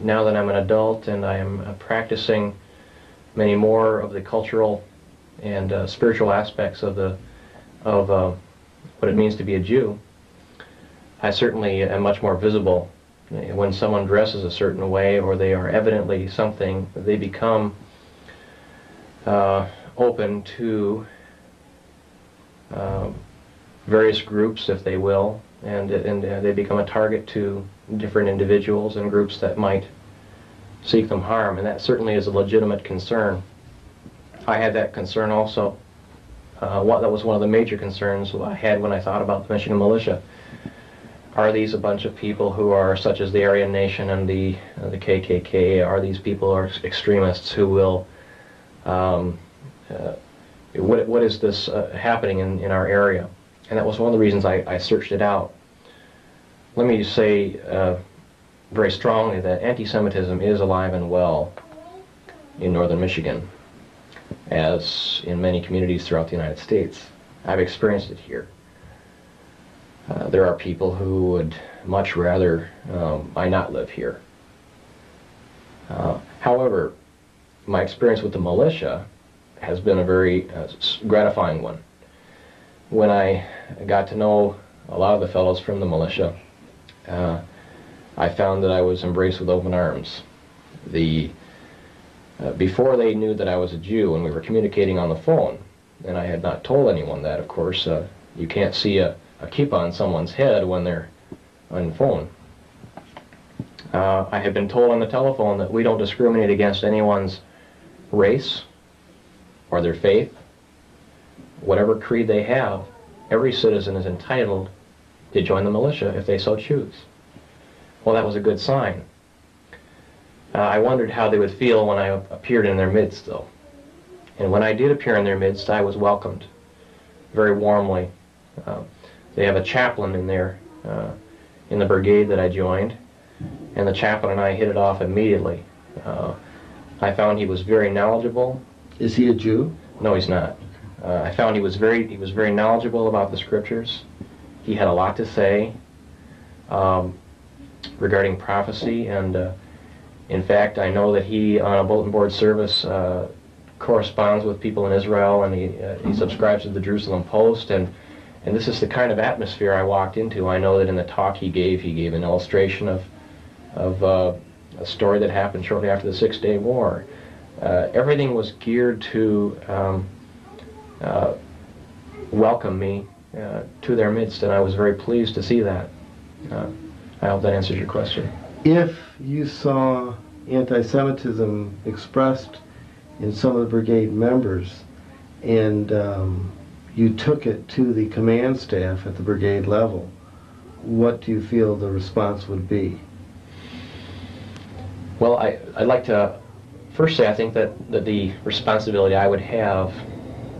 now that I'm an adult and I am uh, practicing many more of the cultural and uh, spiritual aspects of the of uh, what it means to be a Jew, I certainly am much more visible. When someone dresses a certain way or they are evidently something, they become uh, open to uh, various groups, if they will, and, and uh, they become a target to different individuals and groups that might seek them harm, and that certainly is a legitimate concern. I had that concern also. Uh, what, that was one of the major concerns I had when I thought about the Michigan Militia. Are these a bunch of people who are such as the Aryan Nation and the uh, the K K K? Are these people are extremists who will? Um, uh, what what is this uh, happening in in our area? And that was one of the reasons I I searched it out. Let me say uh, very strongly that anti-Semitism is alive and well in northern Michigan, as in many communities throughout the United States. I've experienced it here. Uh, there are people who would much rather um, I not live here. Uh, however, my experience with the militia has been a very uh, gratifying one. When I got to know a lot of the fellows from the militia, uh, I found that I was embraced with open arms. The, uh, before they knew that I was a Jew, and we were communicating on the phone, and I had not told anyone that, of course, uh, you can't see a a kippah on someone's head when they're on the phone. Uh, I have been told on the telephone that we don't discriminate against anyone's race or their faith. Whatever creed they have, every citizen is entitled to join the militia if they so choose. Well, that was a good sign. Uh, I wondered how they would feel when I appeared in their midst, though. And when I did appear in their midst, I was welcomed very warmly. Uh, They have a chaplain in there, uh, in the brigade that I joined, and the chaplain and I hit it off immediately. Uh, I found he was very knowledgeable. Is he a Jew? No, he's not. Uh, I found he was very he was very knowledgeable about the scriptures. He had a lot to say um, regarding prophecy, and uh, in fact, I know that he on a bulletin board service uh, corresponds with people in Israel, and he uh, he subscribes to the Jerusalem Post. and. And this is the kind of atmosphere I walked into. I know that in the talk he gave, he gave an illustration of, of uh, a story that happened shortly after the Six-Day War. Uh, everything was geared to um, uh, welcome me uh, to their midst, and I was very pleased to see that. Uh, I hope that answers your question. If you saw anti-Semitism expressed in some of the brigade members, and um, you took it to the command staff at the brigade level, what do you feel the response would be? Well, I, I'd like to first say I think that, that the responsibility I would have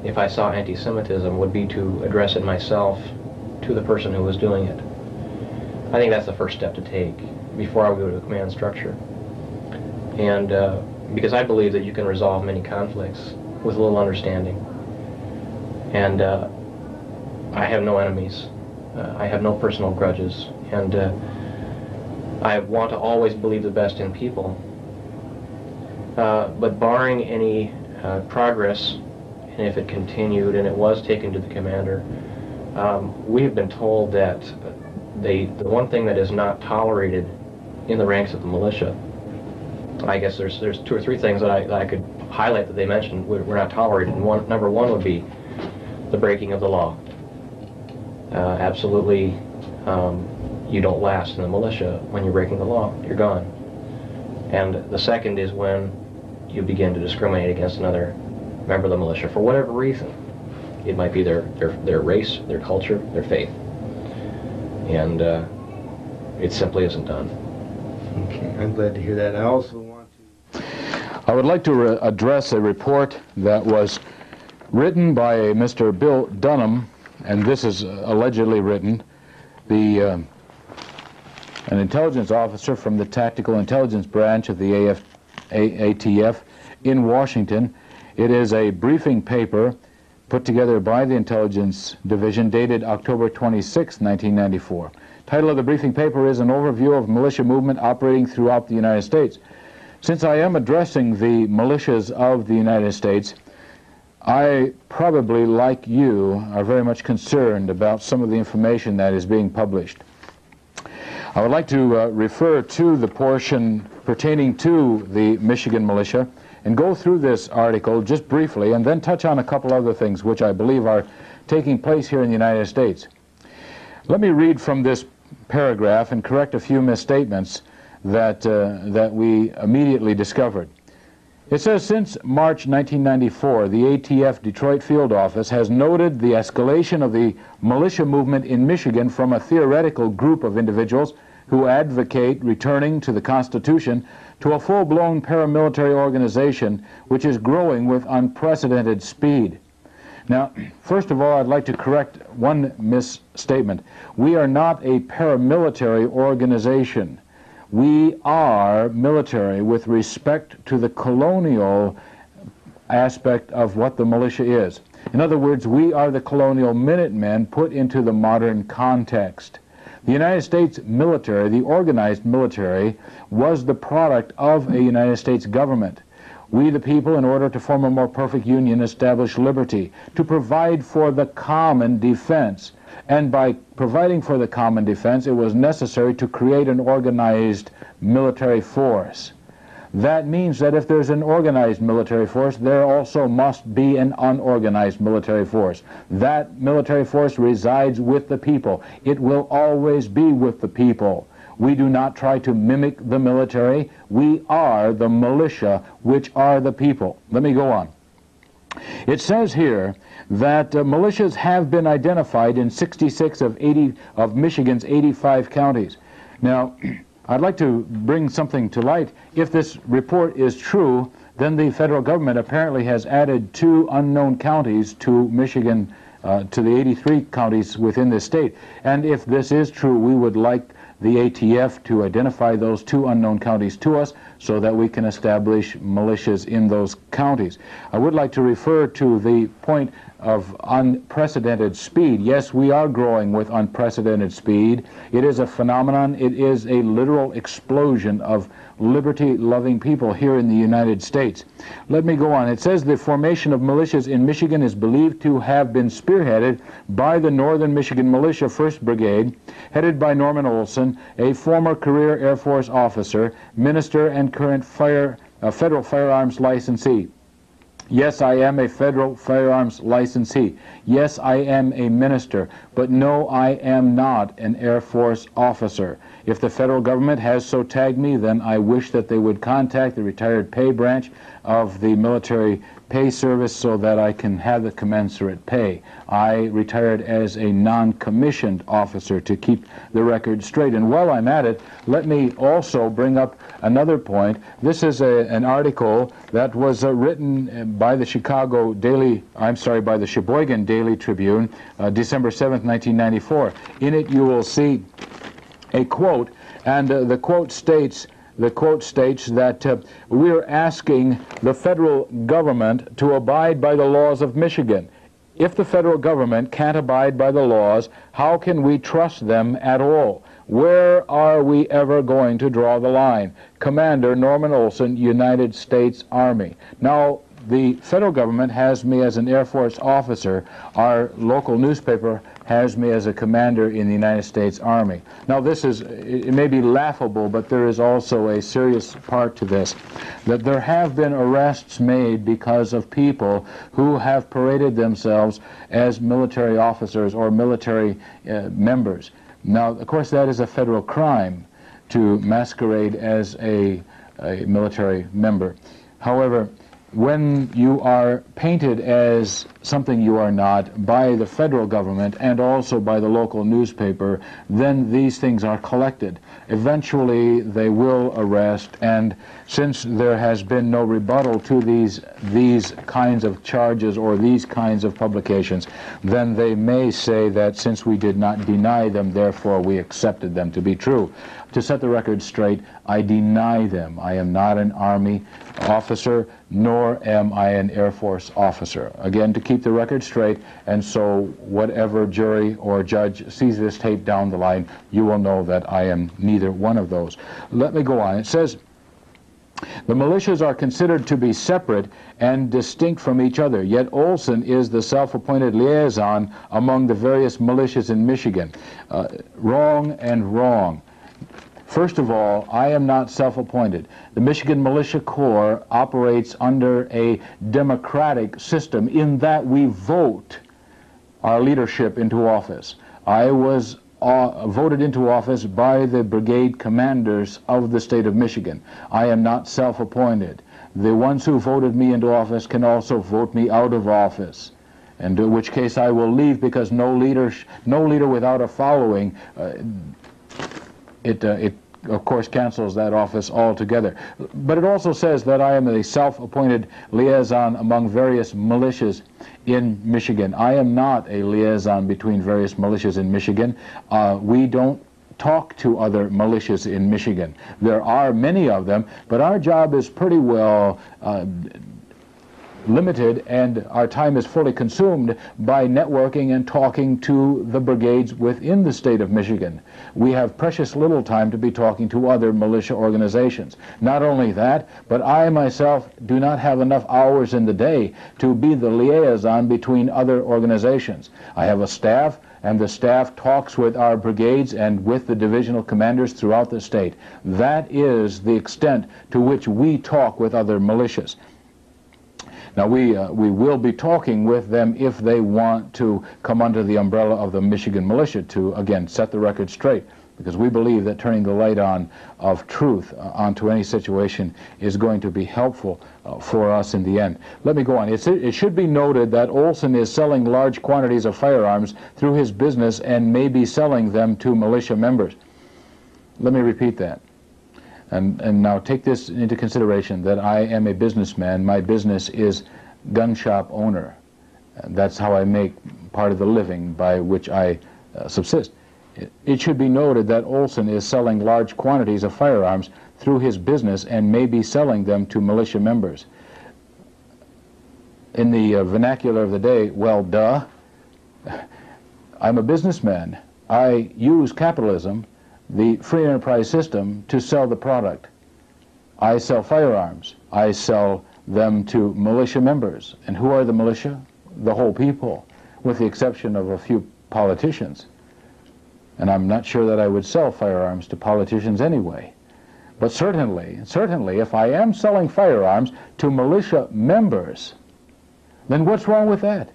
if I saw anti-Semitism would be to address it myself to the person who was doing it. I think that's the first step to take before I would go to the command structure. And uh, because I believe that you can resolve many conflicts with a little understanding. And uh, I have no enemies. Uh, I have no personal grudges. And uh, I want to always believe the best in people. Uh, but barring any uh, progress, and if it continued and it was taken to the commander, um, we have been told that they, the one thing that is not tolerated in the ranks of the militia, I guess there's, there's two or three things that I, that I could highlight that they mentioned were not tolerated. And one, number one would be the breaking of the law. Uh, absolutely, um, you don't last in the militia when you're breaking the law. You're gone. And the second is when you begin to discriminate against another member of the militia for whatever reason. It might be their their, their race, their culture, their faith. And uh, it simply isn't done. Okay, I'm glad to hear that. I also want to... I would like to address a report that was written by a Mister Bill Dunham, and this is allegedly written. The uh, An intelligence officer from the Tactical Intelligence Branch of the A T F in Washington. It is a briefing paper put together by the Intelligence Division dated October twenty-sixth, nineteen ninety-four. Title of the briefing paper is An Overview of Militia Movement Operating Throughout the United States. Since I am addressing the militias of the United States, I probably, like you, are very much concerned about some of the information that is being published. I would like to uh, refer to the portion pertaining to the Michigan Militia and go through this article just briefly and then touch on a couple other things which I believe are taking place here in the United States. Let me read from this paragraph and correct a few misstatements that, uh, that we immediately discovered. It says, since March nineteen ninety-four, the A T F Detroit Field Office has noted the escalation of the militia movement in Michigan from a theoretical group of individuals who advocate returning to the Constitution to a full-blown paramilitary organization which is growing with unprecedented speed. Now, first of all, I'd like to correct one misstatement. We are not a paramilitary organization. We are military with respect to the colonial aspect of what the militia is. In other words, we are the colonial Minutemen put into the modern context. The United States military, the organized military, was the product of a United States government. We the people, in order to form a more perfect union, established liberty, to provide for the common defense. And by providing for the common defense, it was necessary to create an organized military force. That means that if there's an organized military force, there also must be an unorganized military force. That military force resides with the people. It will always be with the people. We do not try to mimic the military. We are the militia, which are the people. Let me go on. It says here that uh, militias have been identified in sixty-six of, eighty, of Michigan's eighty-five counties. Now, I'd like to bring something to light. If this report is true, then the federal government apparently has added two unknown counties to Michigan, uh, to the eighty-three counties within this state. And if this is true, we would like the A T F to identify those two unknown counties to us so that we can establish militias in those counties. I would like to refer to the point of unprecedented speed. Yes, we are growing with unprecedented speed. It is a phenomenon. It is a literal explosion of liberty-loving people here in the United States. Let me go on. It says the formation of militias in Michigan is believed to have been spearheaded by the Northern Michigan Militia first Brigade, headed by Norm Olson, a former career Air Force officer, minister, and current fire, uh, federal firearms licensee. Yes, I am a federal firearms licensee. Yes, I am a minister, but no, I am not an Air Force officer. If the federal government has so tagged me, then I wish that they would contact the retired pay branch of the military pay service so that I can have the commensurate pay. I retired as a non-commissioned officer to keep the record straight. And while I'm at it, let me also bring up another point. This is a, an article that was uh, written by the Chicago Daily, I'm sorry, by the Sheboygan Daily Tribune, uh, December seventh, nineteen ninety-four. In it you will see a quote, and uh, the quote states, the quote states that uh, we are asking the federal government to abide by the laws of Michigan. If the federal government can't abide by the laws, how can we trust them at all? Where are we ever going to draw the line? Commander Norman Olson, United States Army. Now, the federal government has me as an Air Force officer. Our local newspaper has me as a commander in the United States Army. Now this is, it may be laughable, but there is also a serious part to this, that there have been arrests made because of people who have paraded themselves as military officers or military uh, members. Now, of course, that is a federal crime to masquerade as a, a military member. However, when you are painted as something you are not by the federal government and also by the local newspaper, then these things are collected. Eventually they will arrest, and since there has been no rebuttal to these, these kinds of charges or these kinds of publications, then they may say that since we did not deny them, therefore we accepted them to be true. to set the record straight, I deny them. I am not an Army officer, nor am I an Air Force officer. Again, to keep the record straight, and so whatever jury or judge sees this tape down the line, you will know that I am neither one of those. Let me go on. It says, the militias are considered to be separate and distinct from each other, yet Olson is the self-appointed liaison among the various militias in Michigan. Uh, wrong and wrong. First of all, I am not self-appointed. The Michigan Militia Corps operates under a democratic system in that we vote our leadership into office. I was Uh, voted into office by the brigade commanders of the state of Michigan. I am not self-appointed. The ones who voted me into office can also vote me out of office, and in which case I will leave, because no leader, sh no leader without a following, uh, it, uh, it of course cancels that office altogether. But it also says that I am a self-appointed liaison among various militias in Michigan. I am not a liaison between various militias in Michigan. Uh, we don't talk to other militias in Michigan. There are many of them, but our job is pretty well uh, limited, and our time is fully consumed by networking and talking to the brigades within the state of Michigan. We have precious little time to be talking to other militia organizations. Not only that, but I myself do not have enough hours in the day to be the liaison between other organizations. I have a staff, and the staff talks with our brigades and with the divisional commanders throughout the state. That is the extent to which we talk with other militias. Now, we, uh, we will be talking with them if they want to come under the umbrella of the Michigan Militia to, again, set the record straight, because we believe that turning the light on of truth uh, onto any situation is going to be helpful uh, for us in the end. Let me go on. It's, it should be noted that Olson is selling large quantities of firearms through his business and may be selling them to militia members. Let me repeat that. And, and now take this into consideration, that I am a businessman. My business is gun shop owner. And that's how I make part of the living by which I uh, subsist. It, it should be noted that Olson is selling large quantities of firearms through his business and may be selling them to militia members. In the uh, vernacular of the day, well, duh. I'm a businessman. I use capitalism, the free enterprise system, to sell the product. I sell firearms. I sell them to militia members. And who are the militia? The whole people, with the exception of a few politicians. And I'm not sure that I would sell firearms to politicians anyway. But certainly, certainly, if I am selling firearms to militia members, then what's wrong with that?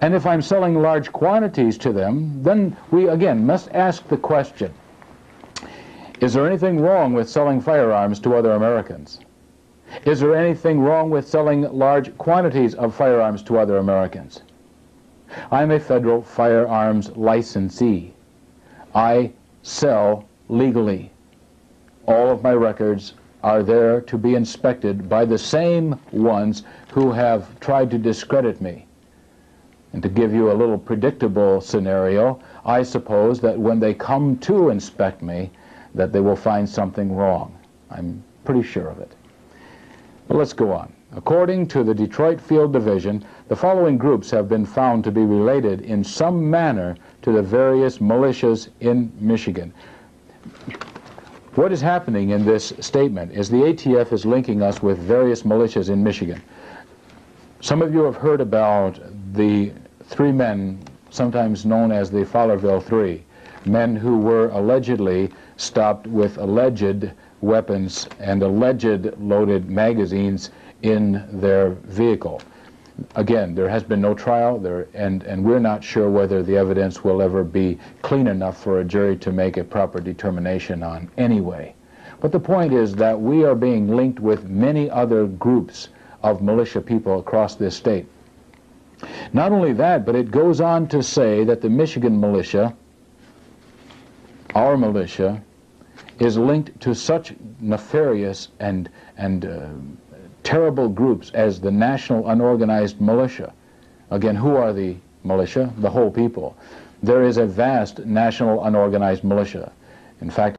And if I'm selling large quantities to them, then we, again, must ask the question, is there anything wrong with selling firearms to other Americans? Is there anything wrong with selling large quantities of firearms to other Americans? I'm a federal firearms licensee. I sell legally. All of my records are there to be inspected by the same ones who have tried to discredit me. And to give you a little predictable scenario, I suppose that when they come to inspect me, that they will find something wrong. I'm pretty sure of it. Well, let's go on. According to the Detroit Field Division, the following groups have been found to be related in some manner to the various militias in Michigan. What is happening in this statement is the A T F is linking us with various militias in Michigan. Some of you have heard about the three men, sometimes known as the Fowlerville Three, men who were allegedly stopped with alleged weapons and alleged loaded magazines in their vehicle. Again, there has been no trial there, and, and we're not sure whether the evidence will ever be clean enough for a jury to make a proper determination on anyway. But the point is that we are being linked with many other groups of militia people across this state. Not only that, but it goes on to say that the Michigan militia, our militia, is linked to such nefarious and, and uh, terrible groups as the National Unorganized Militia. Again, who are the militia? The whole people. There is a vast National Unorganized Militia. In fact,